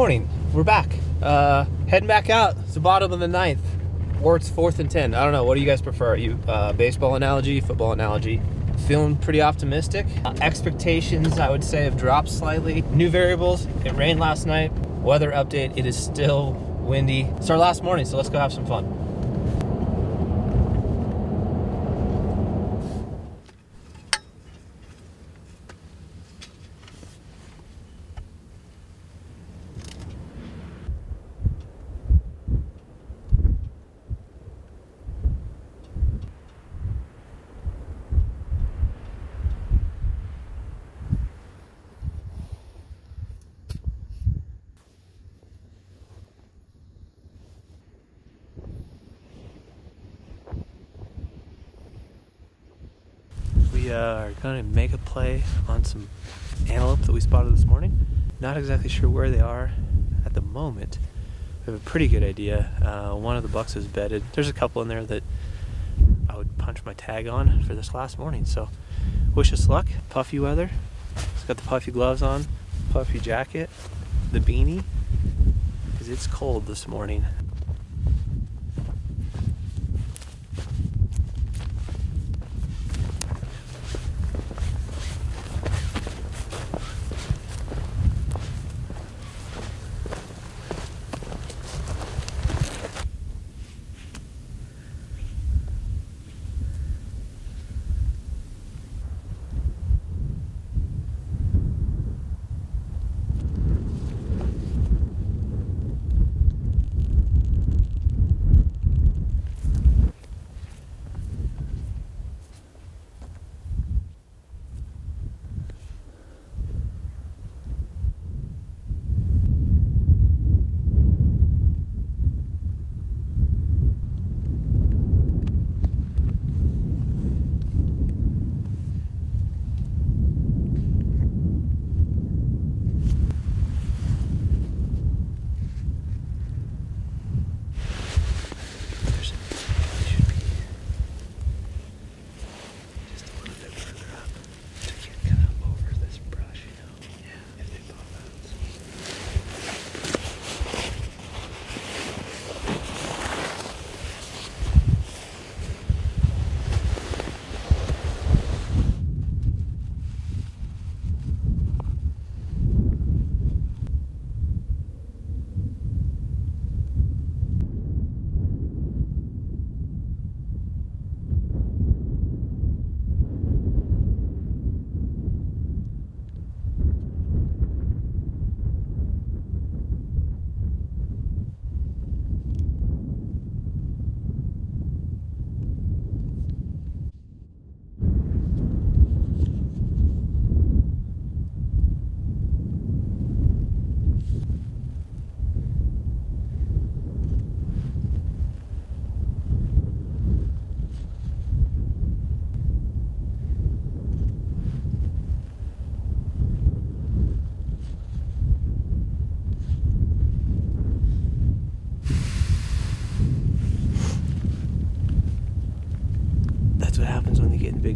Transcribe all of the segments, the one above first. morning. We're back. Heading back out. It's the bottom of the 9th. Or it's 4th and 10. I don't know. What do you guys prefer? You baseball analogy, football analogy. Feeling pretty optimistic. Expectations, I would say, have dropped slightly. New variables. It rained last night. Weather update. It is still windy. It's our last morning, so let's go have some fun. We are gonna make a play on some antelope that we spotted this morning. Not exactly sure where they are at the moment. We have a pretty good idea. One of the bucks is bedded. There's a couple in there that I would punch my tag on for this last morning. So wish us luck. Puffy weather. It's got the puffy gloves on, puffy jacket, the beanie, because it's cold this morning.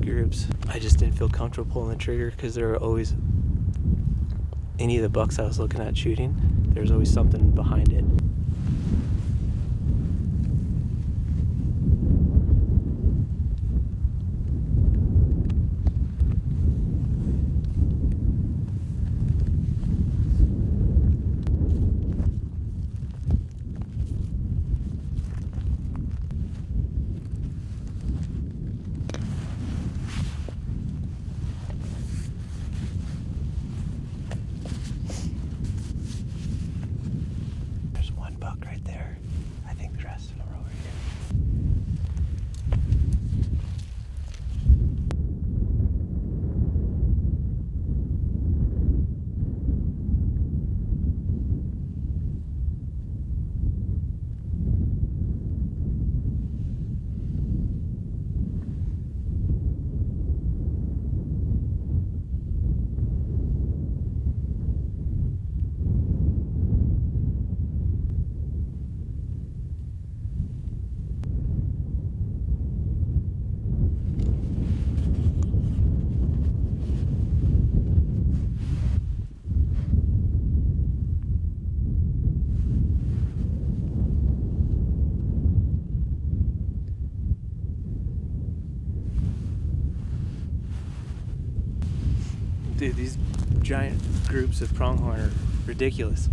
Groups. I just didn't feel comfortable pulling the trigger because there were always any of the bucks I was looking at shooting, there's always something behind it. Dude, these giant groups of pronghorn are ridiculous.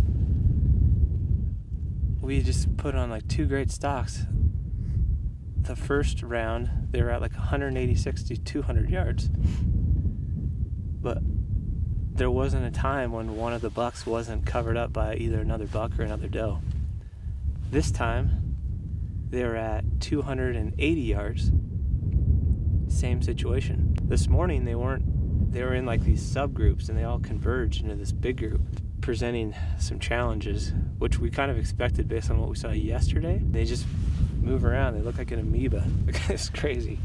We just put on like 2 great stocks. The first round, they were at like 186 to 200 yards. But there wasn't a time when one of the bucks wasn't covered up by either another buck or another doe. This time, they were at 280 yards. Same situation. This morning, they were in like these subgroups and they all converged into this big group, presenting some challenges, which we kind of expected based on what we saw yesterday. They just move around. They look like an amoeba. It's crazy.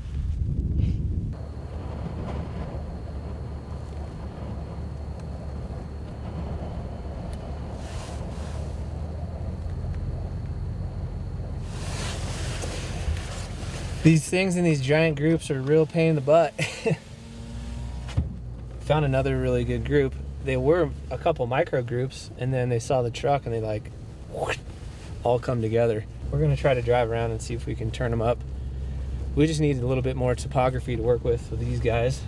These things in these giant groups are a real pain in the butt. Found another really good group. They were a couple micro groups, and then they saw the truck and they like whoosh, all come together. We're gonna try to drive around and see if we can turn them up. We just need a little bit more topography to work with these guys.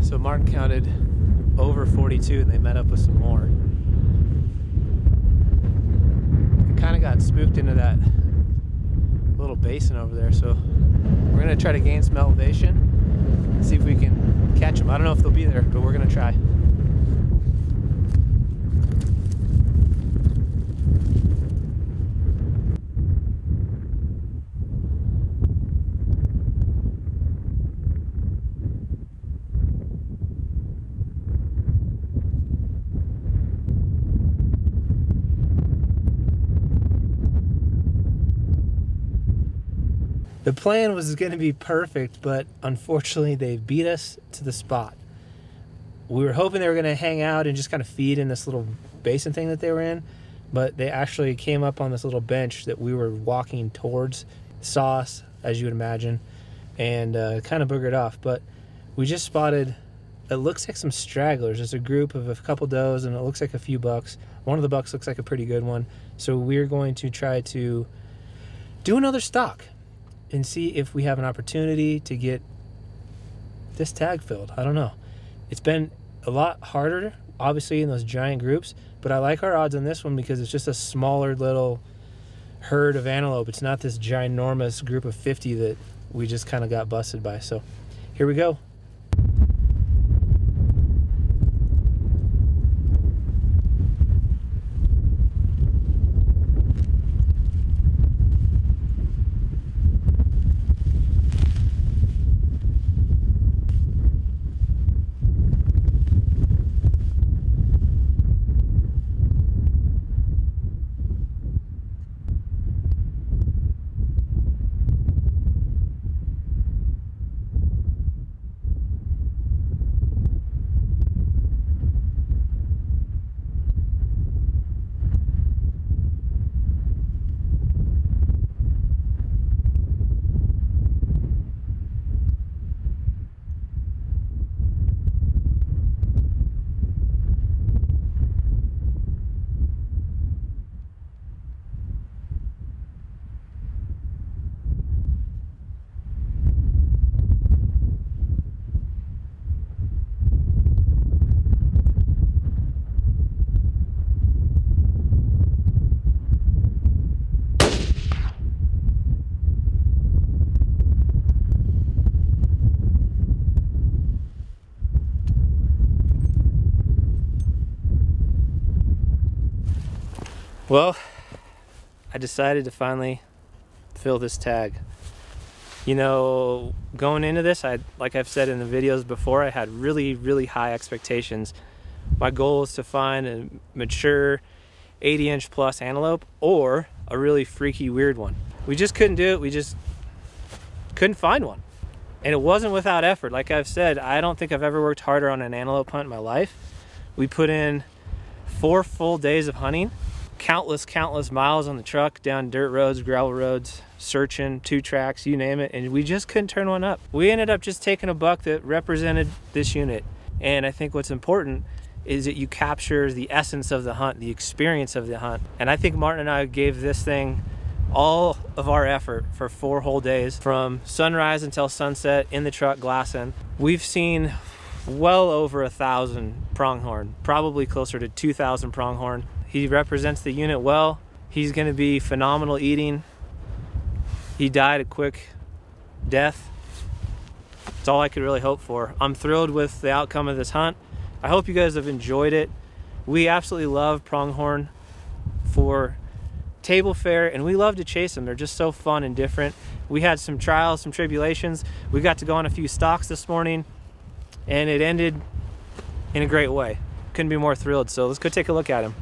So Martin counted over 42 and they met up with some more. I kind of got spooked into that little basin over there, so we're gonna try to gain some elevation, see if we can catch them. I don't know if they'll be there, but we're gonna try. The plan was going to be perfect, but unfortunately they beat us to the spot. We were hoping they were going to hang out and just kind of feed in this little basin thing that they were in, but they actually came up on this little bench that we were walking towards, saw us, as you would imagine, and kind of boogered off. But we just spotted, it looks like some stragglers. There's a group of a couple does and it looks like a few bucks. One of the bucks looks like a pretty good one. So we're going to try to do another stock and see if we have an opportunity to get this tag filled. I don't know. It's been a lot harder, obviously, in those giant groups, but I like our odds on this one because it's just a smaller little herd of antelope. It's not this ginormous group of 50 that we just kind of got busted by. So here we go. Well, I decided to finally fill this tag. You know, going into this, like I've said in the videos before, I had really, really high expectations. My goal is to find a mature 80-inch plus antelope or a really freaky weird one. We just couldn't do it. We just couldn't find one. And it wasn't without effort. Like I've said, I don't think I've ever worked harder on an antelope hunt in my life. We put in 4 full days of hunting. countless miles on the truck down dirt roads, gravel roads, searching, two tracks, you name it, and we just couldn't turn one up. We ended up just taking a buck that represented this unit. And I think what's important is that you capture the essence of the hunt, the experience of the hunt. And I think Martin and I gave this thing all of our effort for 4 whole days, from sunrise until sunset in the truck glassing. We've seen well over 1,000 pronghorn, probably closer to 2,000 pronghorn. He represents the unit well. He's gonna be phenomenal eating. He died a quick death. It's all I could really hope for. I'm thrilled with the outcome of this hunt. I hope you guys have enjoyed it. We absolutely love pronghorn for table fare, and we love to chase them. They're just so fun and different. We had some trials, some tribulations. We got to go on a few stalks this morning, and it ended in a great way. Couldn't be more thrilled, so let's go take a look at him.